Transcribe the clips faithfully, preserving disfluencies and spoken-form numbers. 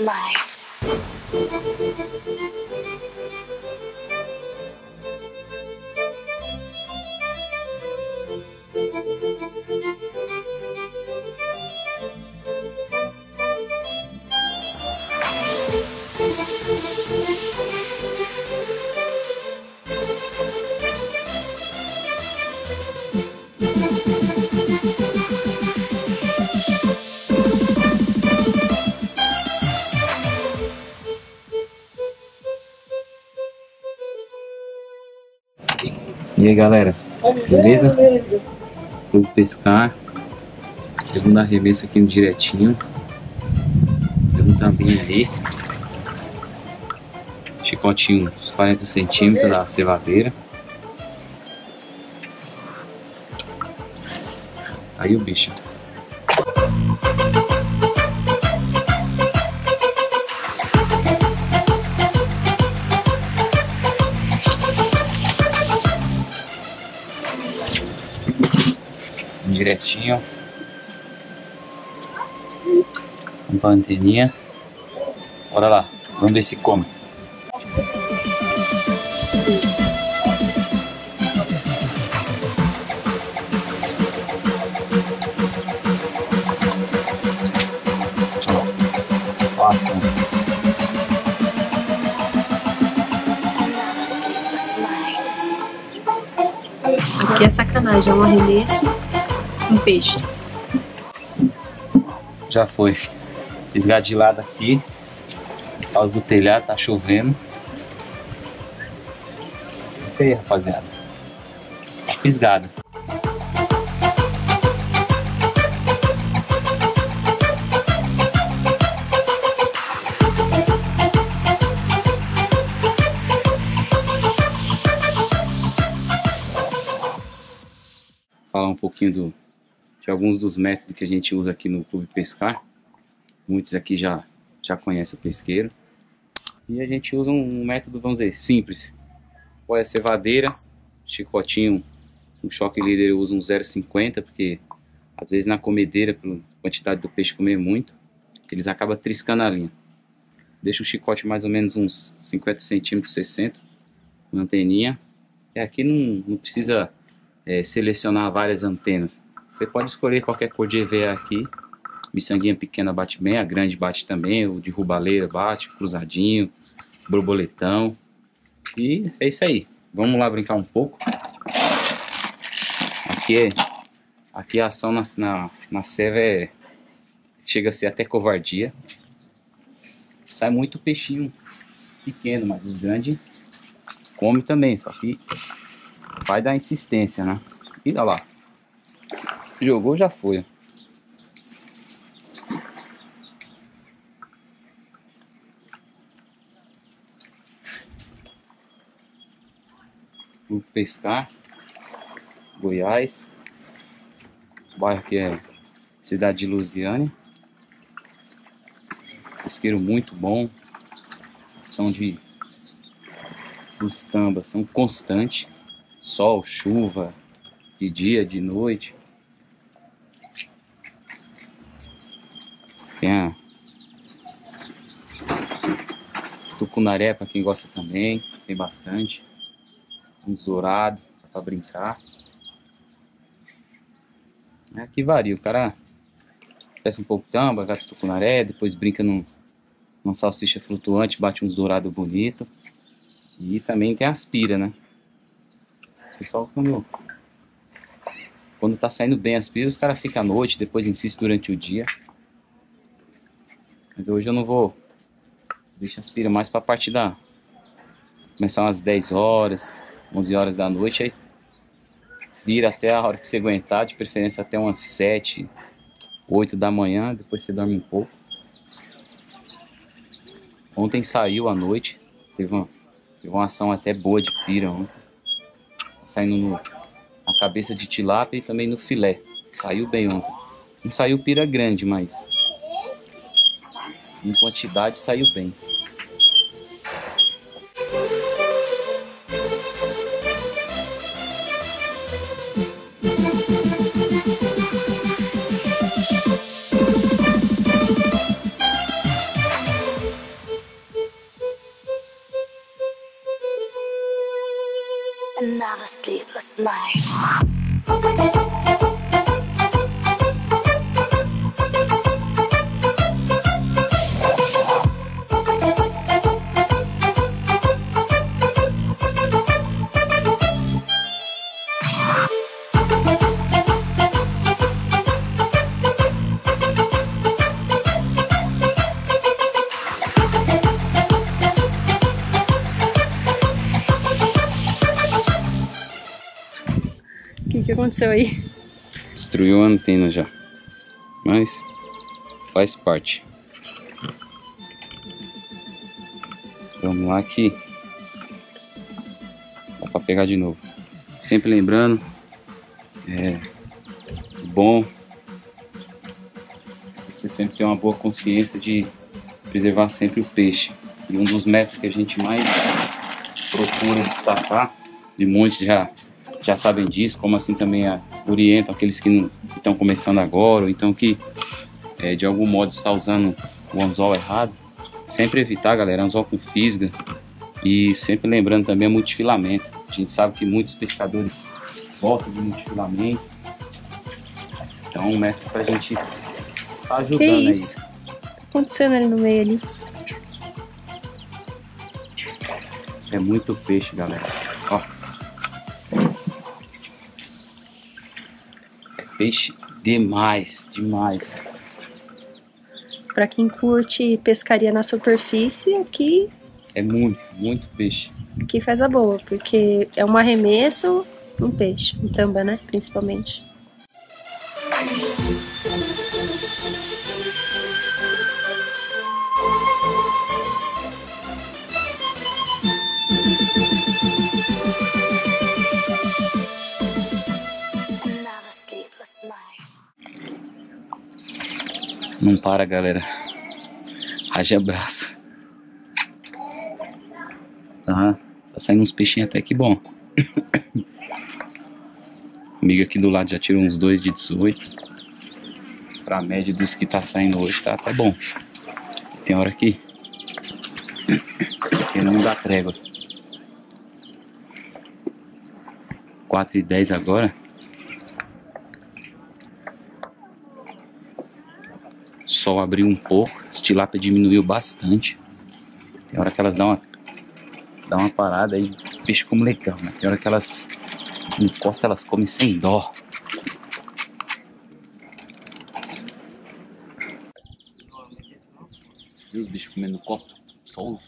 mais. E aí galera, beleza? Grupo Pescar, segunda revista aqui no direitinho. Pegou um tambinho ali, chicotinho uns quarenta centímetros da cevadeira. Aí o bicho. Direitinho, uma anteninha. Bora lá, vamos ver se come. Nossa. Aqui é sacanagem, é um arremesso. Um peixe. Já foi. Esgadilado aqui. Por causa do telhado, tá chovendo. Isso aí, rapaziada. Tá fisgado. Vou falar um pouquinho do. De alguns dos métodos que a gente usa aqui no Clube Pescar. Muitos aqui já, já conhecem o pesqueiro. E a gente usa um método, vamos dizer, simples. Qual é a cevadeira, chicotinho, um choque líder eu uso um zero vírgula cinquenta, porque às vezes na comedeira, pela quantidade do peixe comer muito, eles acabam triscando a linha. Deixa o chicote mais ou menos uns cinquenta centímetros, sessenta, uma anteninha. E aqui não, não precisa é, selecionar várias antenas. Você pode escolher qualquer cor de E V A aqui. Miçanguinha pequena bate bem, a grande bate também, o de rubaleira bate, cruzadinho, borboletão. E é isso aí. Vamos lá brincar um pouco. Aqui, aqui a ação na, na, na ceva é, chega a ser até covardia. Sai muito peixinho pequeno, mas o grande come também. Só que vai dar insistência, né? E olha lá. Jogou, já foi. Grupo Pescar, Goiás. O bairro aqui é cidade de Lusiane. Pesqueiro muito bom. São de... Os Tamba são constantes. Sol, chuva, de dia, de noite. Tem a tucunaré para quem gosta também, tem bastante. Uns dourados para brincar. Aqui varia, o cara desce um pouco tamba, gata tucunaré, depois brinca num, numa salsicha flutuante, bate uns dourados bonitos. E também tem as pira, né? O pessoal quando, quando tá saindo bem as pira, os caras ficam à noite, depois insiste durante o dia. Mas hoje eu não vou deixar as piras mais pra parte da... Começar umas dez horas, onze horas da noite, aí vira até a hora que você aguentar, de preferência até umas sete, oito da manhã, depois você dorme um pouco. Ontem saiu à noite, teve uma, teve uma ação até boa de pira ontem. Saindo no, na cabeça de tilápia e também no filé. Saiu bem ontem. Não saiu pira grande, mas... Em quantidade saiu bem. Another sleepless night. O que aconteceu aí? Destruiu a antena já, mas faz parte. Vamos lá que dá pra pegar de novo. Sempre lembrando, é bom você sempre ter uma boa consciência de preservar sempre o peixe. E um dos métodos que a gente mais procura destacar, de um monte já já sabem disso, como assim também a, orientam aqueles que não estão começando agora, ou então que é, de algum modo está usando o anzol errado. Sempre evitar, galera, anzol com fisga, e sempre lembrando também a multifilamento. A gente sabe que muitos pescadores voltam de multifilamento, então é um método para a gente tá ajudando. Que isso? Aí. Tá acontecendo ali no meio ali? É muito peixe, galera. Ó, peixe demais, demais. Para quem curte pescaria na superfície, aqui é muito, muito peixe. Aqui faz a boa, porque é um arremesso, um peixe, um tamba, né, principalmente. Não para, galera. Haja braço. Tá, tá saindo uns peixinhos até que bom. Comigo aqui do lado já tirou uns dois de dezoito. Pra média dos que tá saindo hoje, tá, tá bom. Tem hora que ele não dá trégua. quatro e dez agora. O sol abriu um pouco, as tilápia diminuiu bastante. Tem hora que elas dão uma, dão uma parada aí, peixe como legal, né? Tem hora que elas encostam, elas comem sem dó. Viu o bicho comendo copo? Só os...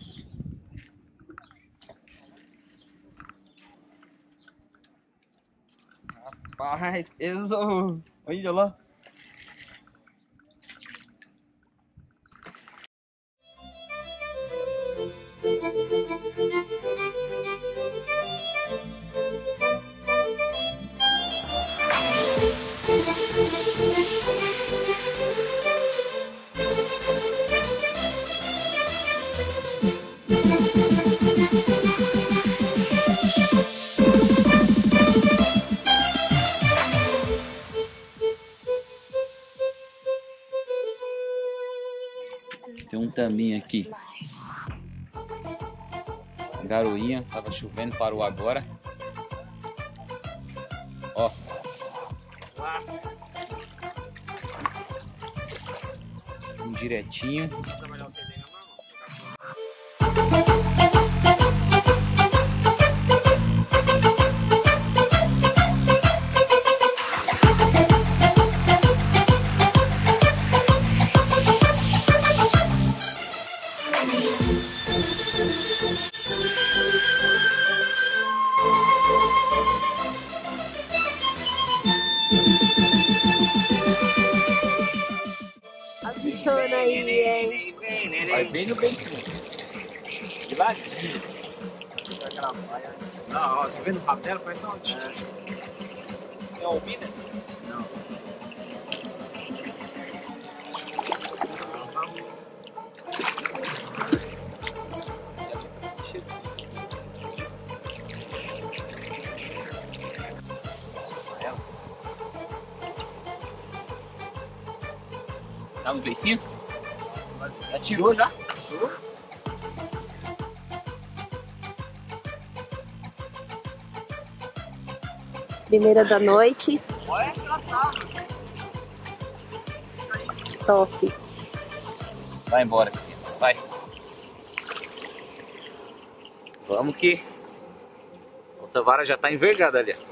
Rapaz, pesou! Olha lá! Tem um tambinho aqui. Garoinha, tava chovendo, parou agora. Ó. Um direitinho. Vai bem no bem sim. De ladinho. Não, ó, tá vendo o papel? Parece uma altinha. É albina? Não. Tá no peicinho? Já tirou já? Tirou. Primeira da noite. Top. Vai embora, criança. Vai. Vamos que outra vara já tá envergada ali.